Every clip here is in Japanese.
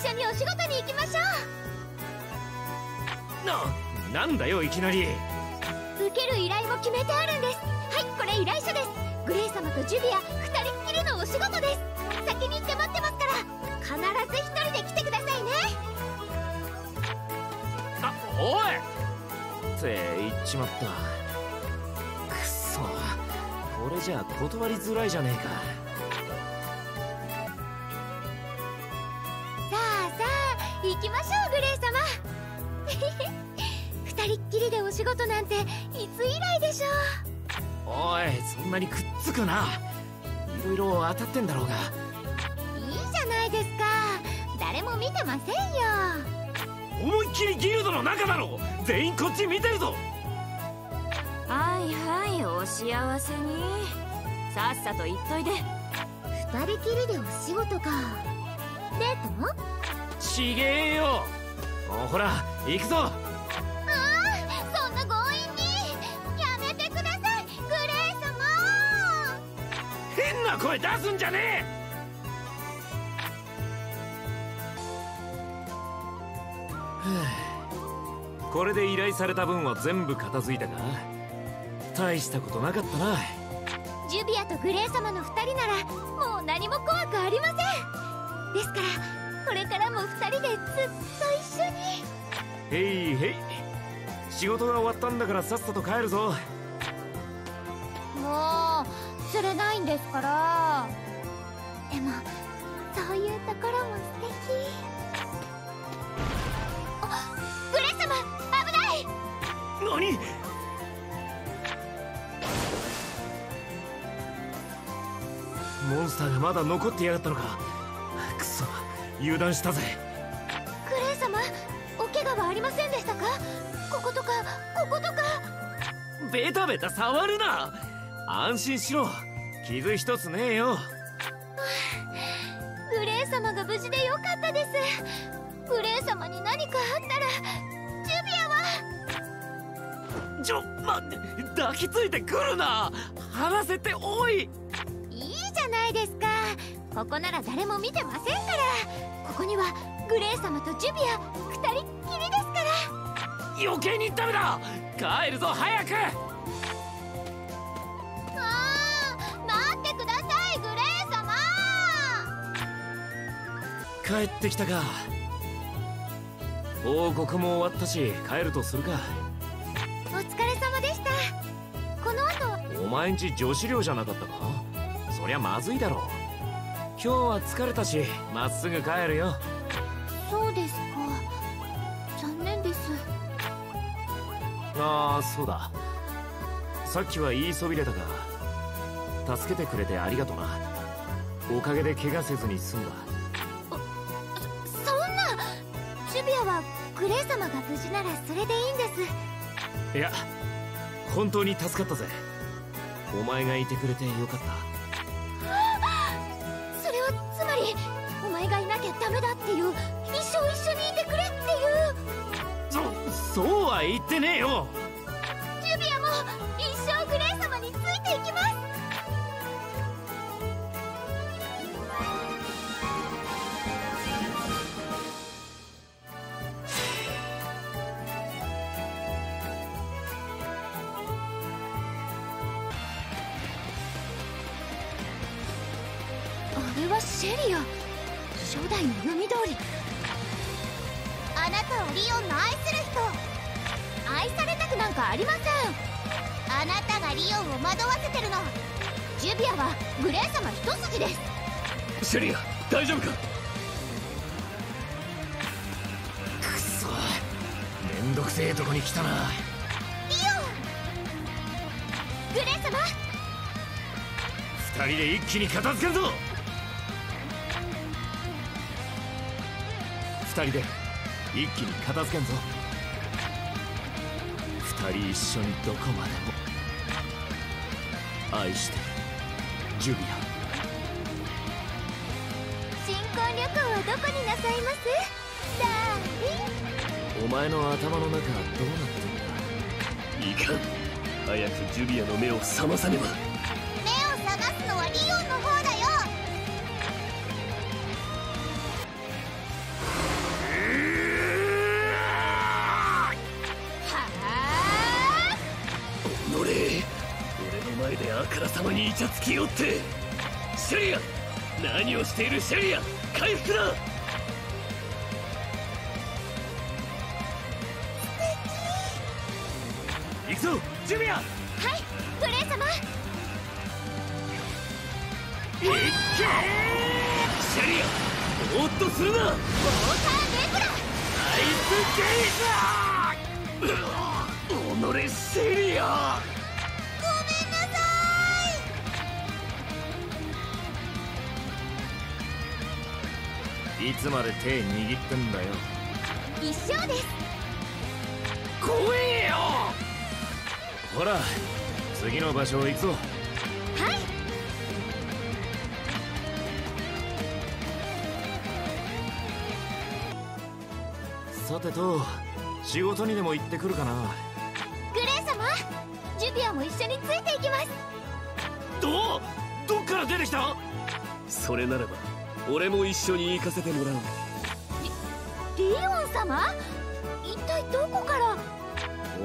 一緒にお仕事に行きましょう。なんだよいきなり。受ける依頼も決めてあるんです。はい、これ依頼書です。グレイ様とジュリア2人っきりのお仕事です。先に行って待ってますから、必ず1人で来てくださいね。あ、おいって言っちまった。くそ、これじゃ断りづらいじゃねえか。さあさあ行きましょうグレイ様。二人っきりでお仕事なんていつ以来でしょう。おい、そんなにくっつくな。色々当たってんだろうが。いいじゃないですか、誰も見てませんよ。思いっきりギルドの中だろ、全員こっち見てるぞ。はいはい、お幸せに。さっさと言っといで。二人きりでお仕事か。デート？ちげえよ。ほら行くぞ。声出すんじゃねえ。これで依頼された分は全部片付いたか。大したことなかったな。ジュビアとグレイ様の2人ならもう何も怖くありません。ですからこれからも2人でずっと一緒に。へいへい、仕事が終わったんだからさっさと帰るぞ。もう釣れないんですから。でもそういうところも素敵。あ、グレイ様危ない。何？モンスターがまだ残ってやがったのか。クソ、油断したぜ。グレイ様、お怪我はありませんでしたか？こことかこことか。ベタベタ触るな。安心しろ、傷一つねえよ。グレイ様が無事でよかったです。グレイ様に何かあったらジュビアは。ちょ、待って、抱きついてくるな。離せて。おい、いいじゃないですか、ここなら誰も見てませんから。ここにはグレイ様とジュビア2人っきりですから。余計にダメだ、帰るぞ早く。帰ってきたか。王国も終わったし帰るとするか。お疲れ様でした。この後お前んち女子寮じゃなかったか。そりゃまずいだろ。今日は疲れたしまっすぐ帰るよ。そうですか、残念です。ああそうだ、さっきは言いそびれたが助けてくれてありがとな。おかげで怪我せずに済んだ。グレイ様が無事ならそれでいいんです。いや本当に助かったぜ、お前がいてくれてよかった。それはつまりお前がいなきゃダメだっていう、一生一緒にいてくれっていう。そうは言ってねえよ。ジュビアも一生グレイ様についていきます。シェリア、初代の読み通り。あなたはリオンの愛する人。愛されたくなんかありません。あなたがリオンを惑わせてるの。ジュビアはグレイ様一筋です。シェリア大丈夫か。くそ、めんどくせえとこに来たな。リオン、グレイ様、二人で一気に片付けるぞ。2人で一気に片付けんぞ。2人一緒にどこまでも。愛してるジュビア。新婚旅行はどこになさいます？ダーリン、お前の頭の中はどうなってるんだ。いいか、早くジュビアの目を覚まさねば。目を覚ますのはリオンの方だよ。ちゃつきおって。シェリア、何をしているシェリア、回復だ。行くぞジュニア。はいグレイ様。いっけーシェリア、ぼーっとするな。ウォーターネブラナイスゲイザー。己シェリア、いつまで手握ってんだよ。一生です。来いよ。ほら次の場所行くぞ。はい。さてと、仕事にでも行ってくるかな。グレイ様、ジュピアも一緒についていきます。どっから出てきた。それならば俺も一緒に行かせてもらう。リオン様、一体どこから。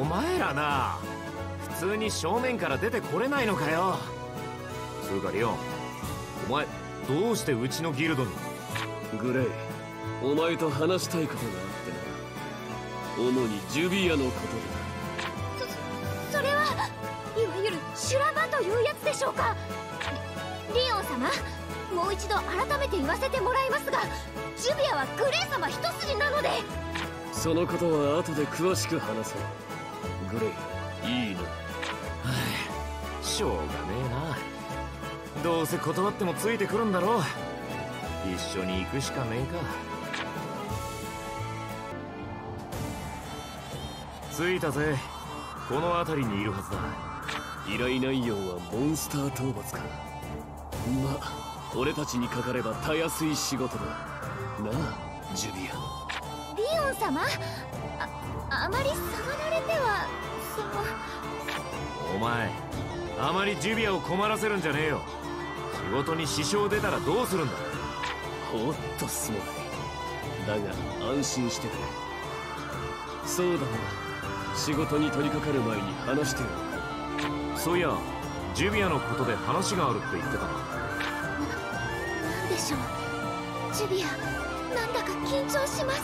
お前らな、普通に正面から出てこれないのかよ。つうかリオン、お前どうしてうちのギルドに。グレイ、お前と話したいことがあってな。主にジュビアのことだ。それは、いわゆる修羅場というやつでしょうか。リオン様、もう一度改めて言わせてもらいますが、ジュビアはグレイ様一筋なので。そのことは後で詳しく話そう。グレイ、いいの。はあ、しょうがねえな。どうせ断ってもついてくるんだろう。一緒に行くしかねえか。着いたぜ。この辺りにいるはずだ。依頼内容はモンスター討伐か。まあ俺たちにかかればたやすい仕事だなあ、ジュビア。リオン様、あまり触られては。そのお前、あまりジュビアを困らせるんじゃねえよ。仕事に支障出たらどうするんだ。おっとすまない。だが安心してくれ。そうだな、仕事に取り掛かる前に話しておく。そういや、ジュビアのことで話があるって言ってたな。ジュビア、なんだか緊張します。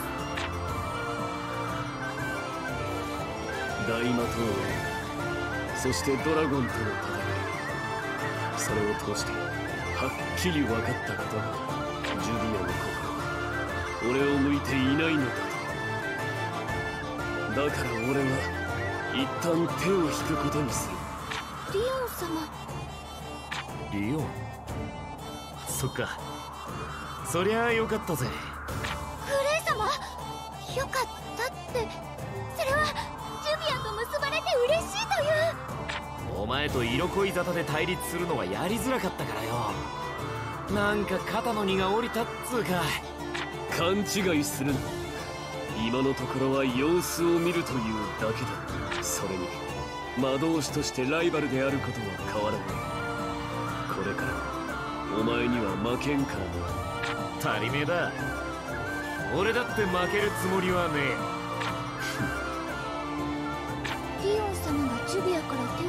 大魔党王、そしてドラゴンとの戦い、それを通してはっきり分かったことが、ジュビアの心、俺を向いていないのだと。だから俺は一旦手を引くことにする。リオン様。リオン、そっか、そりゃあよかったぜ。グレイ様、よかったって、それはジュビアと結ばれて嬉しいという。お前と色恋沙汰で対立するのはやりづらかったからよ。なんか肩の荷が下りたっつうか。勘違いするな。今のところは様子を見るというだけだ。それに魔導士としてライバルであることは変わらない。これからお前には負けんからな。足りねえだ。俺だって負けるつもりはねえ。リオン様がジュビアから手を引き、グ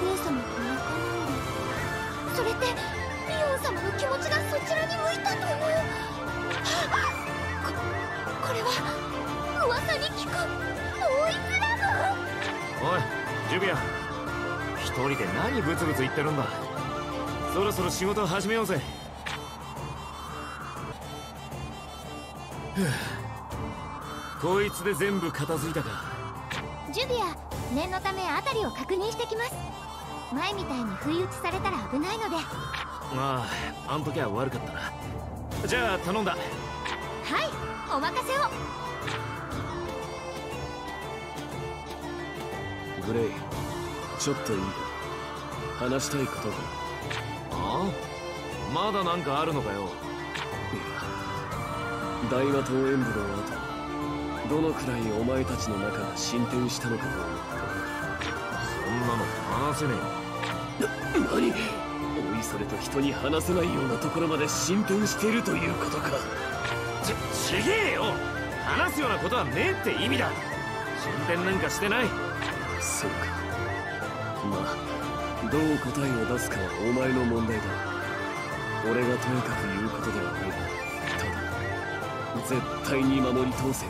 レイ様と仲直り。それってリオン様の気持ちがそちらに向いたという。これは噂に聞く同一なの。おいジュビア、一人で何ブツブツ言ってるんだ。そろそろ仕事始めようぜ。こいつで全部片付いたか。ジュビア、念のため辺りを確認してきます。前みたいに不意打ちされたら危ないので。まあ、あん時は悪かったな。じゃあ頼んだ。はい、お任せを。グレイ、ちょっといいか、話したいことが。ああ、まだなんかあるのかよ。大和党演武の後、どのくらいお前たちの仲が進展したのかと思った。そんなの話せねえ。何、おいそれと人に話せないようなところまで進展しているということか。ちげえよ。話すようなことはねえって意味だ。進展なんかしてない。そうか。まあどう答えを出すかはお前の問題だ。俺がとにかく言うことではない。ただ絶対に守り通せ。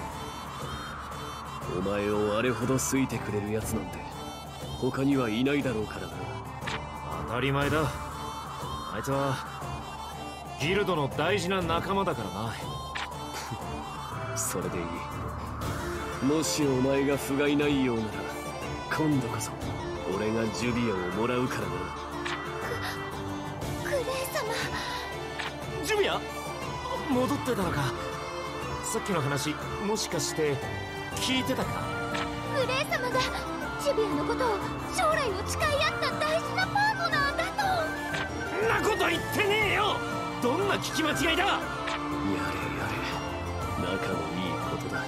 お前をあれほど好いてくれるやつなんて他にはいないだろうからな。当たり前だ。あいつはギルドの大事な仲間だからな。それでいい。もしお前が不甲斐ないようなら今度こそ俺がジュリアをもらうからな。クレイ様。ジュリア戻ってたのか。さっきの話もしかして聞いてたか。クレイ様がジュリアのことを将来を誓い合った大事なパートナーだと。んなこと言ってねえよ。どんな聞き間違いだ。やれやれ仲のいいことだ。